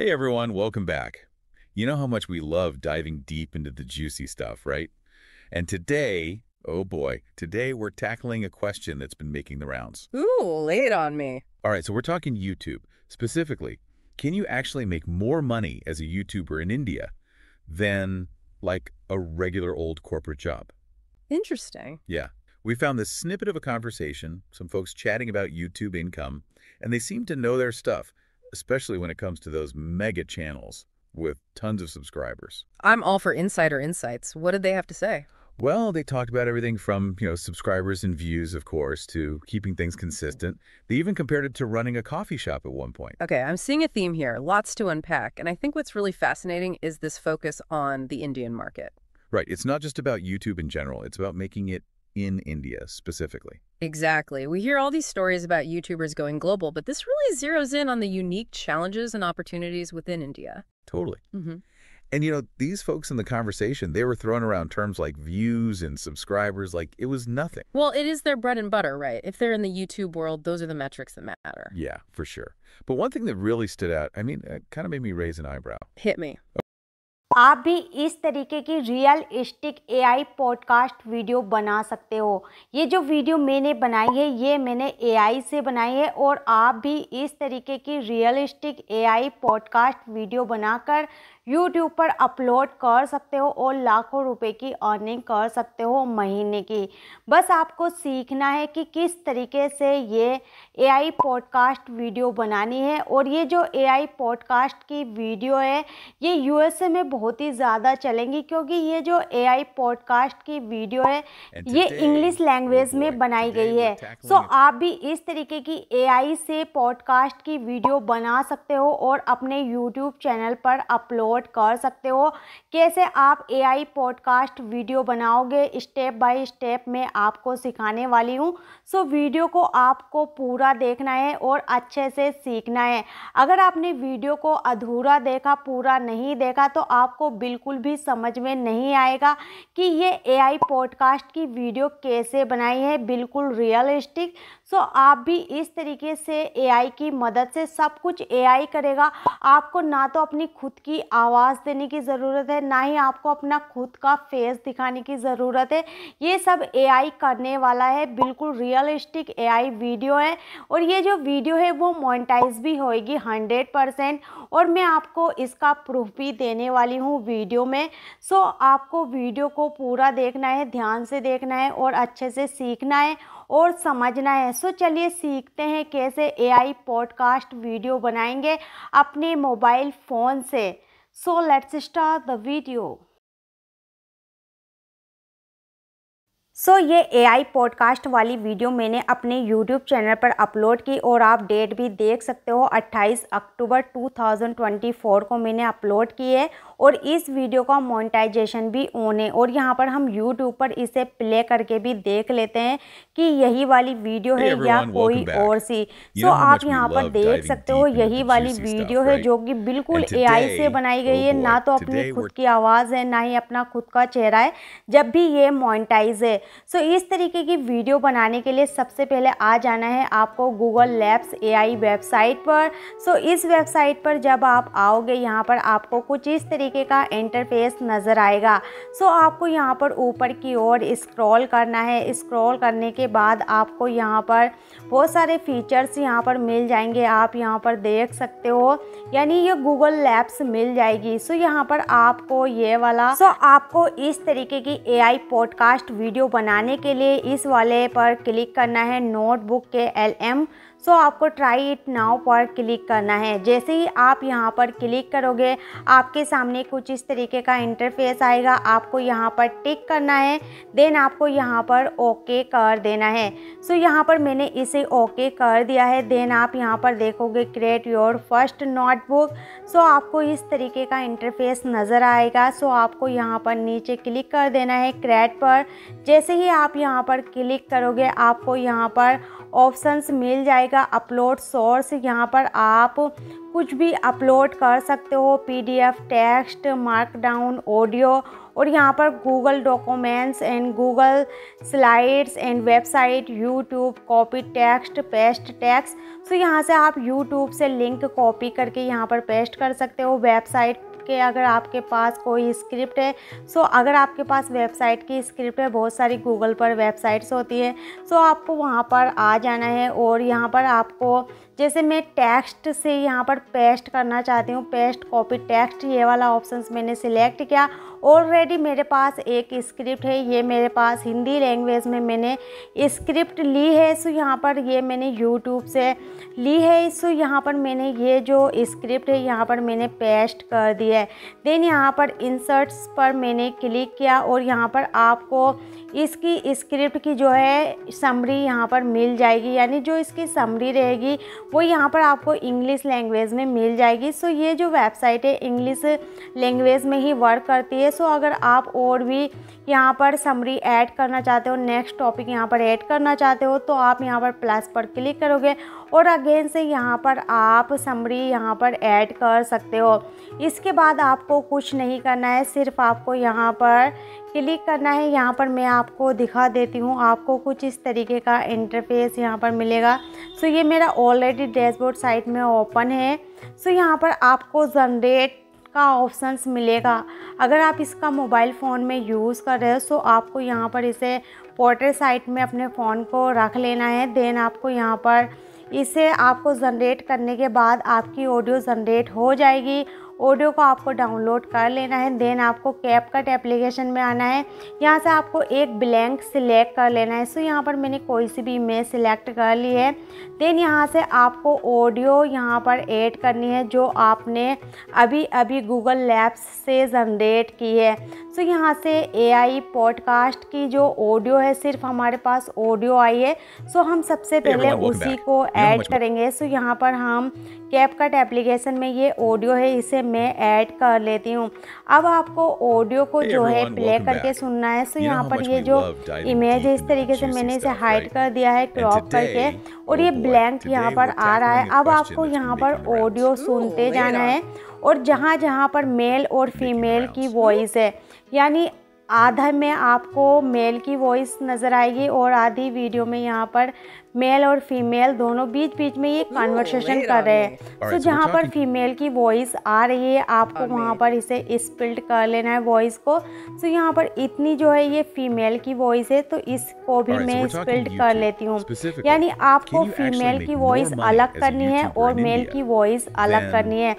Hey everyone, welcome back. You know how much we love diving deep into the juicy stuff, right? And today, oh boy, today we're tackling a question that's been making the rounds. Ooh, lay it on me. All right, so we're talking YouTube. Specifically, can you actually make more money as a YouTuber in India than like a regular old corporate job? Interesting. Yeah. We found this snippet of a conversation, some folks chatting about YouTube income, and they seem to know their stuff, especially when it comes to those mega channels with tons of subscribers. I'm all for insider insights. What did they have to say? Well, they talked about everything from, subscribers and views, of course, to keeping things consistent. They even compared it to running a coffee shop at one point. Okay, I'm seeing a theme here, lots to unpack. And I think what's really fascinating is this focus on the Indian market. Right, it's not just about YouTube in general. It's about making it in India specifically. Exactly. We hear all these stories about YouTubers going global, but this really zeroes in on the unique challenges and opportunities within India. Totally. Mm-hmm. And these folks in the conversation, they were throwing around terms like views and subscribers like it was nothing. Well, it is their bread and butter, right? If they're in the YouTube world, those are the metrics that matter. Yeah, for sure. But one thing that really stood out, I mean, it kind of made me raise an eyebrow. Hit me. Okay. आप भी इस तरीके की realistic AI podcast video बना सकते हो। ये जो वीडियो मैंने बनाई है ये मैंने एआई से बनाई है और आप भी इस तरीके की रियलिस्टिक एआई पॉडकास्ट वीडियो बनाकर YouTube पर अपलोड कर सकते हो और लाखों रुपए की अर्निंग कर सकते हो महीने की। बस आपको सीखना है कि किस तरीके से ये AI पॉडकास्ट वीडियो बनानी है और ये जो AI पॉडकास्ट की वीडियो है ये USA में बहुत ही ज़्यादा चलेंगी क्योंकि ये जो AI पॉडकास्ट की वीडियो है ये इंग्लिश लैंग्वेज में बनाई गई है। सो आप भी इस तरीके की AI से पॉडकास्ट की वीडियो बना सकते हो और अपने यूट्यूब चैनल पर अपलोड कर सकते हो। कैसे आप AI पॉडकास्ट वीडियो बनाओगे स्टेप बाय स्टेप में आपको सिखाने वाली हूँ। सो वीडियो को आपको पूरा देखना है और अच्छे से सीखना है। अगर आपने वीडियो को अधूरा देखा, पूरा नहीं देखा, तो आपको बिल्कुल भी समझ में नहीं आएगा कि ये AI पॉडकास्ट की वीडियो कैसे बनाई है, बिल्कुल रियलिस्टिक। सो आप भी इस तरीके से AI की मदद से सब कुछ AI करेगा। आपको ना तो अपनी खुद की आवाज़ देने की ज़रूरत है, ना ही आपको अपना खुद का फेस दिखाने की ज़रूरत है। ये सब AI करने वाला है, बिल्कुल रियलिस्टिक AI वीडियो है और ये जो वीडियो है वो मोनेटाइज भी होएगी 100% और मैं आपको इसका प्रूफ भी देने वाली हूँ वीडियो में। सो आपको वीडियो को पूरा देखना है, ध्यान से देखना है और अच्छे से सीखना है और समझना है। सो चलिए सीखते हैं कैसे AI पॉडकास्ट वीडियो बनाएंगे अपने मोबाइल फ़ोन से। So let's start the video. So ये AI पॉडकास्ट वाली वीडियो मैंने अपने YouTube चैनल पर अपलोड की और आप डेट भी देख सकते हो 28 अक्टूबर 2024 को मैंने अपलोड की है और इस वीडियो का मोनेटाइजेशन भी ऑन है और यहाँ पर हम YouTube पर इसे प्ले करके भी देख लेते हैं कि यही वाली वीडियो है या कोई और सी। सो आप यहाँ पर देख सकते हो यही वाली वीडियो है जो कि बिल्कुल AI से बनाई गई है। ना तो अपनी खुद की आवाज़ है, ना ही अपना खुद का चेहरा है, जब भी ये मोनेटाइज है। सो इस तरीके की वीडियो बनाने के लिए सबसे पहले आ जाना है आपको गूगल लैब्स AI वेबसाइट पर। सो इस वेबसाइट पर जब आप आओगे यहाँ पर आपको कुछ इस तरीके का इंटरफेस नज़र आएगा। सो आपको यहाँ पर ऊपर की ओर स्क्रॉल करना है। स्क्रॉल करने के बाद आपको यहाँ पर बहुत सारे फीचर्स यहाँ पर मिल जाएंगे, आप यहाँ पर देख सकते हो, यानी ये गूगल लैब्स मिल जाएगी। सो यहाँ पर आपको ये वाला आपको इस तरीके की AI पॉडकास्ट वीडियो बनाने के लिए इस वाले पर क्लिक करना है, नोटबुक के LM। सो आपको ट्राई इट नाउ पर क्लिक करना है। जैसे ही आप यहाँ पर क्लिक करोगे आपके सामने कुछ इस तरीके का इंटरफेस आएगा। आपको यहाँ पर टिक करना है, देन आपको यहाँ पर ओके कर देना है। सो यहाँ पर मैंने इसे ओके कर दिया है। देन आप यहाँ पर देखोगे create your first notebook. So आपको इस तरीके का इंटरफेस नज़र आएगा। सो आपको यहाँ पर नीचे क्लिक कर देना है क्रिएट पर। जैसे ही आप यहाँ पर क्लिक करोगे आपको यहाँ पर ऑप्शंस मिल जाएगा अपलोड सोर्स। यहाँ पर आप कुछ भी अपलोड कर सकते हो, पीडीएफ, टेक्स्ट, मार्कडाउन, ऑडियो। और यहाँ पर Google documents and Google slides and website, YouTube, copy text, paste text. तो यहाँ से आप यूट्यूब से लिंक कॉपी करके यहाँ पर पेस्ट कर सकते हो। वेबसाइट के अगर आपके पास कोई स्क्रिप्ट है, सो अगर आपके पास वेबसाइट की स्क्रिप्ट है, बहुत सारी गूगल पर वेबसाइट्स होती है, सो आपको वहाँ पर आ जाना है। और यहाँ पर आपको, जैसे मैं टेक्स्ट से यहाँ पर पेस्ट करना चाहती हूँ, पेस्ट कॉपी टेक्स्ट, ये वाला ऑप्शन मैंने सिलेक्ट किया। ऑलरेडी मेरे पास एक स्क्रिप्ट है, ये मेरे पास हिंदी लैंग्वेज में मैंने स्क्रिप्ट ली है। सो यहाँ पर ये मैंने यूट्यूब से ली है। सो यहाँ पर मैंने ये जो स्क्रिप्ट है यहाँ पर मैंने पेस्ट कर दी है। देन यहाँ पर इंसर्ट्स पर मैंने क्लिक किया और यहाँ पर आपको इसकी स्क्रिप्ट की जो है समरी यहाँ पर मिल जाएगी, यानी जो इसकी समरी रहेगी वो यहाँ पर आपको इंग्लिश लैंग्वेज में मिल जाएगी। सो ये जो वेबसाइट है इंग्लिश लैंग्वेज में ही वर्क करती है। सो अगर आप और भी यहाँ पर समरी ऐड करना चाहते हो, नेक्स्ट टॉपिक यहाँ पर ऐड करना चाहते हो, तो आप यहाँ पर प्लस पर क्लिक करोगे और अगेन से यहाँ पर आप समरी यहाँ पर ऐड कर सकते हो। इसके बाद आपको कुछ नहीं करना है, सिर्फ आपको यहाँ पर क्लिक करना है। यहाँ पर मैं आपको दिखा देती हूँ, आपको कुछ इस तरीके का इंटरफेस यहाँ पर मिलेगा। सो ये मेरा ऑलरेडी डैशबोर्ड साइट में ओपन है। सो यहाँ पर आपको जनरेट का ऑप्शंस मिलेगा। अगर आप इसका मोबाइल फ़ोन में यूज़ कर रहे हो, सो आपको यहाँ पर इसे पोर्ट्रेट साइट में अपने फ़ोन को रख लेना है। देन आपको यहाँ पर इसे आपको जनरेट करने के बाद आपकी ऑडियो जनरेट हो जाएगी। ऑडियो को आपको डाउनलोड कर लेना है। देन आपको कैपकट एप्लीकेशन में आना है। यहाँ से आपको एक ब्लैंक सिलेक्ट कर लेना है। सो यहाँ पर मैंने कोई सी भी इमेज सिलेक्ट कर ली है। देन यहाँ से आपको ऑडियो यहाँ पर ऐड करनी है जो आपने अभी अभी गूगल लैब्स से जनरेट की है। सो यहाँ से एआई पॉडकास्ट की जो ऑडियो है, सिर्फ हमारे पास ऑडियो आई है। सो हम सबसे पहले उसी को ऐड करेंगे। सो यहाँ पर हम कैपकट एप्लीकेशन में ये ऑडियो है, इसे मैं ऐड कर लेती हूँ। अब आपको ऑडियो को जो है प्ले करके सुनना है। सो यहाँ पर ये जो इमेज है इस तरीके से मैंने इसे हाइड कर दिया है क्रॉप करके, और ये ब्लैंक यहाँ पर आ रहा है। अब आपको यहाँ पर ऑडियो सुनते जाना है और जहाँ जहाँ पर मेल और फीमेल की वॉइस है, यानी आधा में आपको मेल की वॉइस नज़र आएगी और आधी वीडियो में यहाँ पर मेल और फीमेल दोनों बीच बीच में ये कन्वर्सेशन कर रहे हैं। तो जहाँ पर फीमेल की वॉइस आ रही है आपको वहाँ पर इसे स्प्लिट कर लेना है वॉइस को। तो यहाँ पर इतनी जो है ये फीमेल की वॉइस है, तो इसको भी मैं स्प्लिट कर लेती हूँ। यानी आपको फीमेल की वॉइस अलग करनी है और मेल की वॉइस अलग करनी है।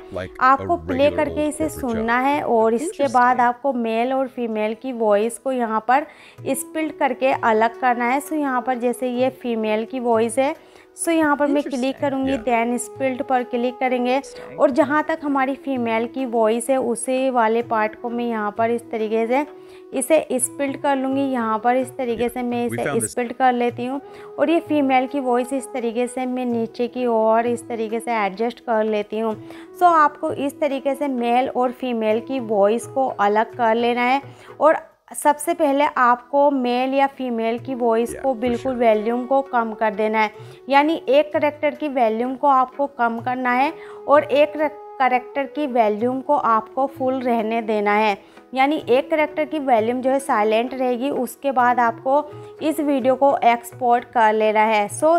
आपको प्ले करके इसे सुनना है और इसके बाद आपको मेल और फीमेल की वॉइस को यहाँ पर स्प्लिट करके अलग करना है। सो यहाँ पर जैसे ये फीमेल की वॉइस है, सो यहाँ पर मैं क्लिक करूँगी, दैन स्प्लिट पर क्लिक करेंगे और जहाँ तक हमारी फीमेल की वॉइस है उसी वाले पार्ट को मैं यहाँ पर इस तरीके से इसे स्प्लिट कर लूँगी। यहाँ पर इस तरीके से मैं इसे स्प्लिट कर लेती हूँ और ये फीमेल की वॉइस इस तरीके से मैं नीचे की ओर इस तरीके से एडजस्ट कर लेती हूँ। सो आपको इस तरीके से मेल और फीमेल की वॉइस को अलग कर लेना है। और सबसे पहले आपको मेल या फीमेल की वॉइस को बिल्कुल वॉल्यूम को कम कर देना है, यानी एक करैक्टर की वॉल्यूम को आपको कम करना है और एक करैक्टर की वॉल्यूम को आपको फुल रहने देना है। यानी एक करैक्टर की वॉल्यूम जो है साइलेंट रहेगी, उसके बाद आपको इस वीडियो को एक्सपोर्ट कर लेना है। सो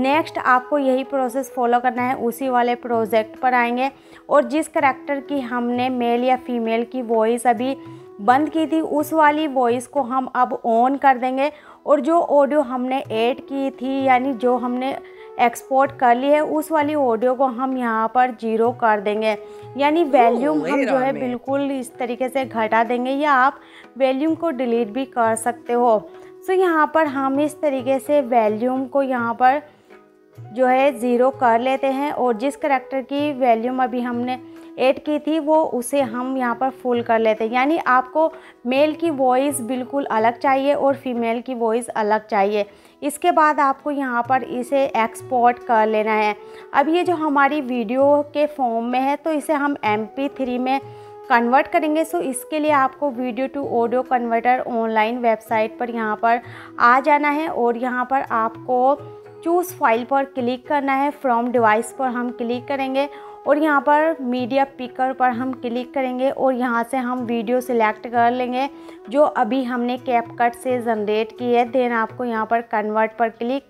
नेक्स्ट आपको यही प्रोसेस फॉलो करना है। उसी वाले प्रोजेक्ट पर आएंगे और जिस करैक्टर की हमने मेल या फीमेल की वॉइस अभी बंद की थी उस वाली वॉइस को हम अब ऑन कर देंगे और जो ऑडियो हमने ऐड की थी यानी जो हमने एक्सपोर्ट कर ली है उस वाली ऑडियो को हम यहाँ पर जीरो कर देंगे। यानी वॉल्यूम हम जो है बिल्कुल इस तरीके से घटा देंगे या आप वॉल्यूम को डिलीट भी कर सकते हो। सो यहाँ पर हम इस तरीके से वॉल्यूम को यहाँ पर जो है ज़ीरो कर लेते हैं और जिस करैक्टर की वॉल्यूम अभी हमने ऐड की थी वो उसे हम यहाँ पर फुल कर लेते हैं। यानी आपको मेल की वॉइस बिल्कुल अलग चाहिए और फीमेल की वॉइस अलग चाहिए। इसके बाद आपको यहाँ पर इसे एक्सपोर्ट कर लेना है। अब ये जो हमारी वीडियो के फॉर्म में है तो इसे हम MP3 में कन्वर्ट करेंगे। सो इसके लिए आपको video to audio converter online website पर यहाँ पर आ जाना है और यहाँ पर आपको चूज़ फाइल पर क्लिक करना है। फ्रॉम डिवाइस पर हम क्लिक करेंगे और यहाँ पर मीडिया पिकर पर हम क्लिक करेंगे और यहाँ से हम वीडियो सिलेक्ट कर लेंगे जो अभी हमने कैपकट से जनरेट की है। देन आपको यहाँ पर कन्वर्ट पर क्लिक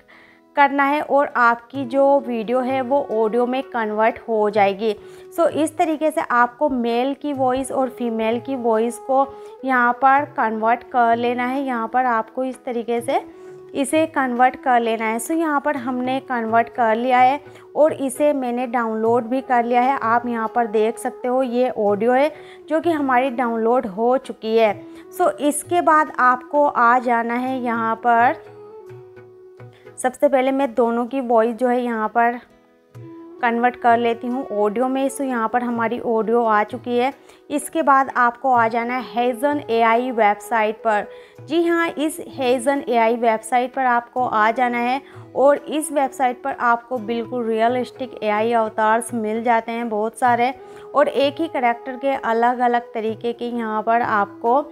करना है और आपकी जो वीडियो है वो ऑडियो में कन्वर्ट हो जाएगी। सो इस तरीके से आपको मेल की वॉइस और फीमेल की वॉइस को यहाँ पर कन्वर्ट कर लेना है। यहाँ पर आपको इस तरीके से इसे कन्वर्ट कर लेना है। सो यहाँ पर हमने कन्वर्ट कर लिया है और इसे मैंने डाउनलोड भी कर लिया है। आप यहाँ पर देख सकते हो ये ऑडियो है जो कि हमारी डाउनलोड हो चुकी है। सो इसके बाद आपको आ जाना है यहाँ पर। सबसे पहले मैं दोनों की वॉइस जो है यहाँ पर कन्वर्ट कर लेती हूँ ऑडियो में। सो यहाँ पर हमारी ऑडियो आ चुकी है। इसके बाद आपको आ जाना है हेज़न एआई वेबसाइट पर। जी हाँ, इस हेज़न एआई वेबसाइट पर आपको आ जाना है और इस वेबसाइट पर आपको बिल्कुल रियलिस्टिक एआई अवतार्स मिल जाते हैं बहुत सारे, और एक ही करैक्टर के अलग अलग तरीके के यहाँ पर आपको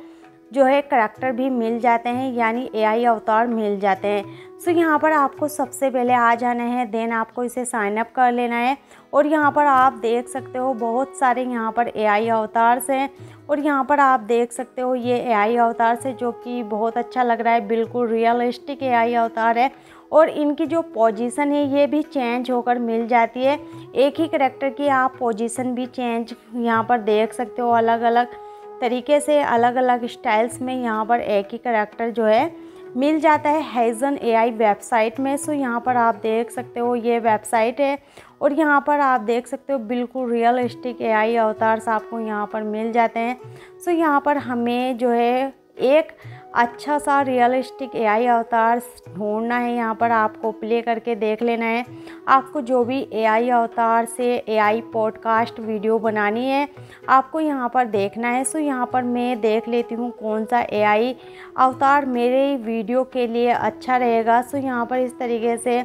जो है करैक्टर भी मिल जाते हैं, यानी एआई अवतार मिल जाते हैं। सो यहाँ पर आपको सबसे पहले आ जाना है। देन आपको इसे साइन अप कर लेना है और यहाँ पर आप देख सकते हो बहुत सारे यहाँ पर एआई अवतार्स हैं और यहाँ पर आप देख सकते हो ये एआई अवतार्स है जो कि बहुत अच्छा लग रहा है, बिल्कुल रियलिस्टिक एआई अवतार है और इनकी जो पोजीशन है ये भी चेंज होकर मिल जाती है। एक ही करैक्टर की आप पोजीशन भी चेंज यहाँ पर देख सकते हो, अलग अलग तरीके से अलग अलग स्टाइल्स में यहाँ पर एक ही करैक्टर जो है मिल जाता है हेज़न एआई वेबसाइट में। सो यहाँ पर आप देख सकते हो ये वेबसाइट है और यहाँ पर आप देख सकते हो बिल्कुल रियलिस्टिक एआई अवतार्स आपको यहाँ पर मिल जाते हैं। सो यहाँ पर हमें जो है एक अच्छा सा रियलिस्टिक एआई अवतार ढूंढना है। यहाँ पर आपको प्ले करके देख लेना है। आपको जो भी एआई अवतार से एआई पॉडकास्ट वीडियो बनानी है आपको यहाँ पर देखना है। सो यहाँ पर मैं देख लेती हूँ कौन सा एआई अवतार मेरे वीडियो के लिए अच्छा रहेगा। सो यहाँ पर इस तरीके से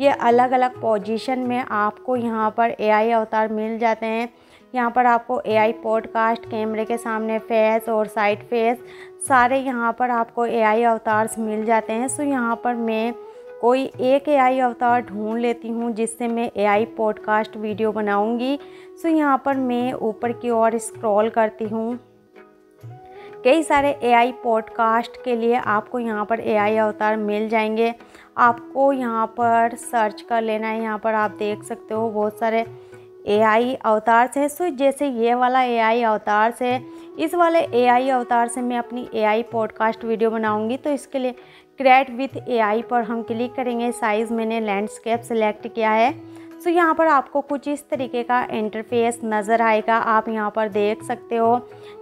ये अलग अलग पोजीशन में आपको यहाँ पर एआई अवतार मिल जाते हैं। यहाँ पर आपको एआई पॉडकास्ट, कैमरे के सामने फेस और साइड फेस, सारे यहाँ पर आपको एआई अवतार्स मिल जाते हैं। सो यहाँ पर मैं कोई एक एआई अवतार ढूंढ लेती हूँ जिससे मैं एआई पॉडकास्ट वीडियो बनाऊँगी। सो यहाँ पर मैं ऊपर की ओर स्क्रॉल करती हूँ। कई सारे एआई पॉडकास्ट के लिए आपको यहाँ पर एआई अवतार मिल जाएंगे। आपको यहाँ पर सर्च कर लेना है। यहाँ पर आप देख सकते हो बहुत सारे एआई अवतार्स है। सो जैसे ये वाला एआई अवतार्स है, इस वाले एआई अवतार से मैं अपनी एआई पॉडकास्ट वीडियो बनाऊंगी। तो इसके लिए क्रिएट विथ एआई पर हम क्लिक करेंगे। साइज़ मैंने लैंडस्केप सेलेक्ट किया है। सो यहाँ पर आपको कुछ इस तरीके का इंटरफेस नज़र आएगा। आप यहाँ पर देख सकते हो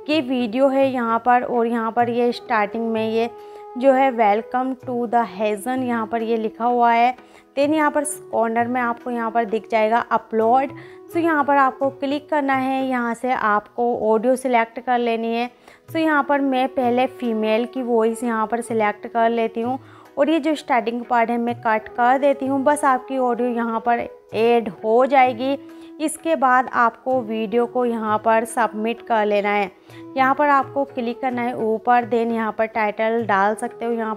कि वीडियो है यहाँ पर, और यहाँ पर ये स्टार्टिंग में ये जो है वेलकम टू द हेज़न यहाँ पर ये लिखा हुआ है। देन यहाँ पर कॉर्नर में आपको यहाँ पर दिख जाएगा अपलोड। सो यहाँ पर आपको क्लिक करना है। यहाँ से आपको ऑडियो सिलेक्ट कर लेनी है। सो यहाँ पर मैं पहले फ़ीमेल की वॉइस यहाँ पर सिलेक्ट कर लेती हूँ और ये जो स्टार्टिंग पार्ट है मैं कट कर देती हूँ। बस आपकी ऑडियो यहाँ पर ऐड हो जाएगी। इसके बाद आपको वीडियो को यहाँ पर सबमिट कर लेना है। यहाँ पर आपको क्लिक करना है ऊपर। देन यहाँ पर टाइटल डाल सकते हो यहाँ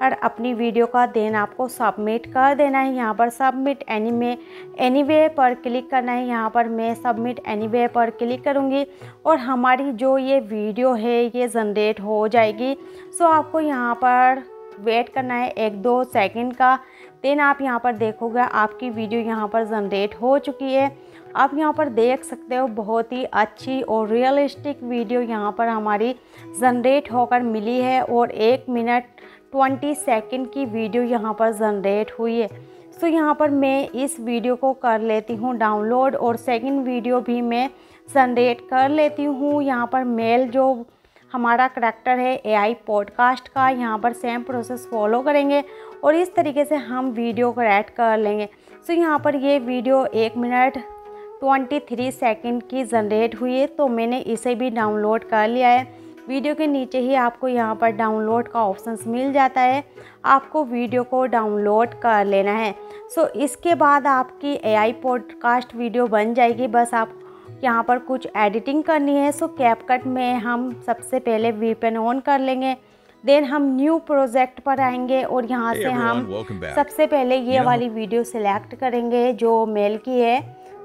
पर अपनी वीडियो का। देन आपको सबमिट कर देना है। यहाँ पर सबमिट एनीवे पर क्लिक करना है। यहाँ पर मैं सबमिट एनीवे पर क्लिक करूँगी और हमारी जो ये वीडियो है ये जनरेट हो जाएगी। सो आपको यहाँ पर वेट करना है 1-2 सेकंड का। देन आप यहाँ पर देखोगे आपकी वीडियो यहाँ पर जनरेट हो चुकी है। आप यहाँ पर देख सकते हो बहुत ही अच्छी और रियलिस्टिक वीडियो यहाँ पर हमारी जनरेट होकर मिली है और 1 मिनट 20 सेकंड की वीडियो यहाँ पर जनरेट हुई है। सो यहाँ पर मैं इस वीडियो को कर लेती हूँ डाउनलोड और सेकंड वीडियो भी मैं जनरेट कर लेती हूँ। यहाँ पर मेल जो हमारा करैक्टर है एआई पॉडकास्ट का, यहाँ पर सेम प्रोसेस फॉलो करेंगे और इस तरीके से हम वीडियो को ऐड कर लेंगे। सो यहाँ पर ये वीडियो 1 मिनट 23 सेकंड की जनरेट हुई है। तो मैंने इसे भी डाउनलोड कर लिया है। वीडियो के नीचे ही आपको यहाँ पर डाउनलोड का ऑप्शंस मिल जाता है। आपको वीडियो को डाउनलोड कर लेना है। सो इसके बाद आपकी एआई पॉडकास्ट वीडियो बन जाएगी। बस आप यहाँ पर कुछ एडिटिंग करनी है। सो कैपकट में हम सबसे पहले वीपन ऑन कर लेंगे। देन हम न्यू प्रोजेक्ट पर आएंगे और यहाँ से हम सबसे पहले ये वाली वीडियो सिलेक्ट करेंगे जो मेल की है।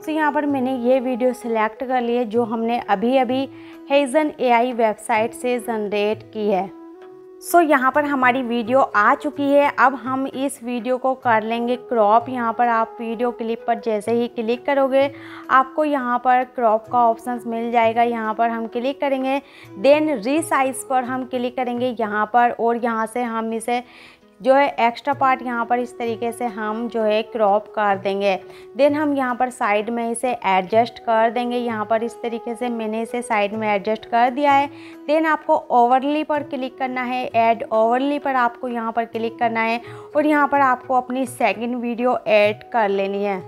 तो यहाँ पर मैंने ये वीडियो सिलेक्ट कर ली है जो हमने अभी अभी हेजन एआई वेबसाइट से जनरेट की है। सो यहाँ पर हमारी वीडियो आ चुकी है। अब हम इस वीडियो को कर लेंगे क्रॉप। यहाँ पर आप वीडियो क्लिप पर जैसे ही क्लिक करोगे आपको यहाँ पर क्रॉप का ऑप्शन मिल जाएगा। यहाँ पर हम क्लिक करेंगे, देन रीसाइज पर हम क्लिक करेंगे यहाँ पर, और यहाँ से हम इसे जो है एक्स्ट्रा पार्ट यहाँ पर इस तरीके से हम जो है क्रॉप कर देंगे। देन हम यहाँ पर साइड में इसे एडजस्ट कर देंगे। यहाँ पर इस तरीके से मैंने इसे साइड में एडजस्ट कर दिया है। देन आपको ओवरली पर क्लिक करना है, ऐड ओवरली पर आपको यहाँ पर क्लिक करना है और यहाँ पर आपको अपनी सेकंड वीडियो ऐड कर लेनी है।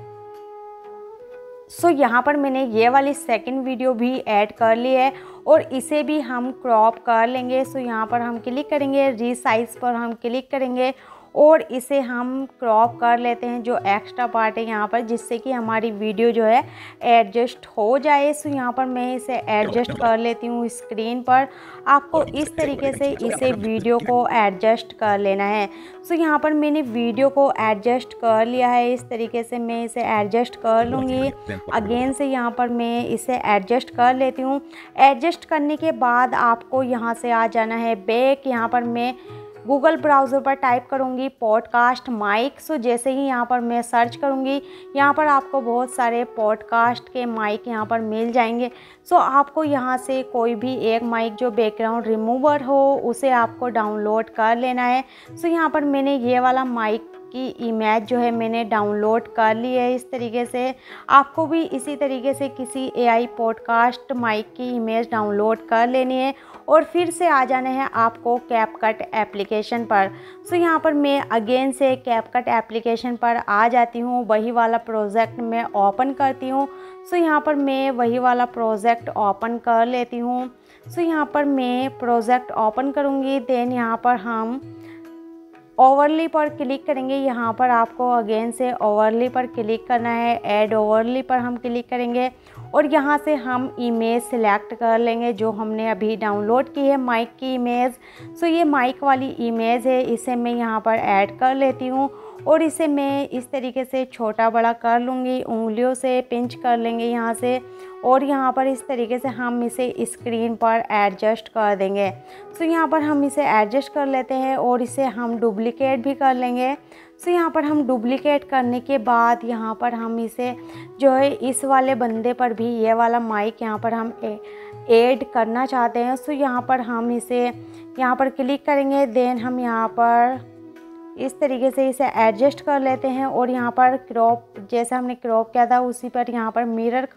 सो यहाँ पर मैंने ये वाली सेकंड वीडियो भी ऐड कर ली है और इसे भी हम क्रॉप कर लेंगे। सो यहाँ पर हम क्लिक करेंगे, रीसाइज पर हम क्लिक करेंगे और इसे हम क्रॉप कर लेते हैं जो एक्स्ट्रा पार्ट है यहाँ पर, जिससे कि हमारी वीडियो जो है एडजस्ट हो जाए। सो यहाँ पर मैं इसे एडजस्ट कर लेती हूँ स्क्रीन पर। आपको इस तरीके से इसे वीडियो को एडजस्ट कर लेना है। सो यहाँ पर मैंने वीडियो को एडजस्ट कर लिया है। इस तरीके से मैं इसे एडजस्ट कर लूँगी। अगेन से यहाँ पर मैं इसे एडजस्ट कर लेती हूँ। एडजस्ट करने के बाद आपको यहाँ से आ जाना है बैक। यहाँ पर मैं गूगल ब्राउज़र पर टाइप करूँगी पॉडकास्ट माइक। सो जैसे ही यहाँ पर मैं सर्च करूँगी यहाँ पर आपको बहुत सारे पॉडकास्ट के माइक यहाँ पर मिल जाएंगे। सो आपको यहाँ से कोई भी एक माइक जो बैकग्राउंड रिमूवर हो उसे आपको डाउनलोड कर लेना है। सो यहाँ पर मैंने ये वाला माइक की इमेज जो है मैंने डाउनलोड कर ली है। इस तरीके से आपको भी इसी तरीके से किसी एआई पॉडकास्ट माइक की इमेज डाउनलोड कर लेनी है और फिर से आ जाना है आपको कैपकट एप्लीकेशन पर। सो यहाँ पर मैं अगेन से कैपकट एप्लीकेशन पर आ जाती हूँ, वही वाला प्रोजेक्ट मैं ओपन करती हूँ। सो यहाँ पर मैं वही वाला प्रोजेक्ट ओपन कर लेती हूँ। सो यहाँ पर मैं प्रोजेक्ट ओपन करूँगी, देन यहाँ पर हम ओवरली पर क्लिक करेंगे। यहाँ पर आपको अगेन से ओवरली पर क्लिक करना है, ऐड ओवरली पर हम क्लिक करेंगे और यहाँ से हम इमेज सिलेक्ट कर लेंगे जो हमने अभी डाउनलोड की है माइक की इमेज। सो ये माइक वाली इमेज है, इसे मैं यहाँ पर ऐड कर लेती हूँ और इसे मैं इस तरीके से छोटा बड़ा कर लूँगी, उंगलियों से पिंच कर लेंगे यहाँ से और यहाँ पर इस तरीके से हम इसे स्क्रीन पर एडजस्ट कर देंगे। सो यहाँ पर हम इसे एडजस्ट कर लेते हैं और इसे हम डुप्लिकेट भी कर लेंगे। सो यहाँ पर हम डुप्लिकेट करने के बाद यहाँ पर हम इसे जो है इस वाले बंदे पर भी ये वाला माइक यहाँ पर हम ऐड करना चाहते हैं। सो यहाँ पर हम इसे यहाँ पर क्लिक करेंगे, देन हम यहाँ पर इस तरीके से इसे एडजस्ट कर लेते हैं और यहाँ पर क्रॉप जैसा हमने क्रॉप किया था उसी पर यहाँ पर मिरर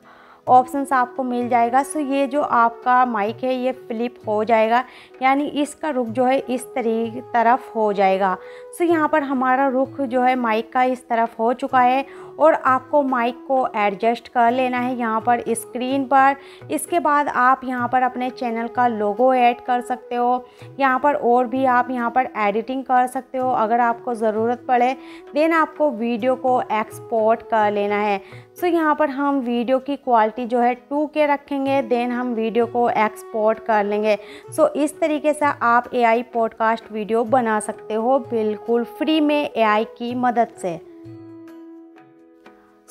ऑप्शंस आपको मिल जाएगा। सो ये जो आपका माइक है ये फ्लिप हो जाएगा, यानी इसका रुख जो है इस तरफ हो जाएगा। सो यहाँ पर हमारा रुख जो है माइक का इस तरफ हो चुका है और आपको माइक को एडजस्ट कर लेना है यहाँ पर स्क्रीन पर। इसके बाद आप यहाँ पर अपने चैनल का लोगो ऐड कर सकते हो यहाँ पर, और भी आप यहाँ पर एडिटिंग कर सकते हो अगर आपको ज़रूरत पड़े। देन आपको वीडियो को एक्सपोर्ट कर लेना है। सो यहाँ पर हम वीडियो की क्वालिटी जो है 2K रखेंगे, देन हम वीडियो को एक्सपोर्ट कर लेंगे। सो इस तरीके से आप AI पॉडकास्ट वीडियो बना सकते हो बिल्कुल फ्री में AI की मदद से।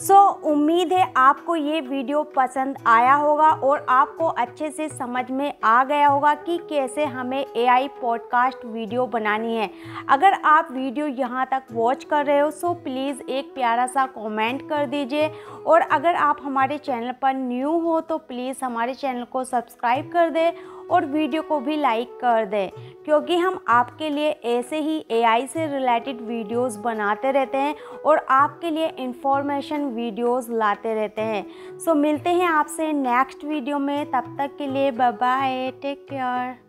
सो उम्मीद है आपको ये वीडियो पसंद आया होगा और आपको अच्छे से समझ में आ गया होगा कि कैसे हमें AI पॉडकास्ट वीडियो बनानी है। अगर आप वीडियो यहाँ तक वॉच कर रहे हो सो प्लीज़ एक प्यारा सा कमेंट कर दीजिए और अगर आप हमारे चैनल पर न्यू हो तो प्लीज़ हमारे चैनल को सब्सक्राइब कर दें और वीडियो को भी लाइक कर दें, क्योंकि हम आपके लिए ऐसे ही AI से रिलेटेड वीडियोस बनाते रहते हैं और आपके लिए इंफॉर्मेशन वीडियोस लाते रहते हैं। सो मिलते हैं आपसे नेक्स्ट वीडियो में, तब तक के लिए बाय बाय, टेक केयर।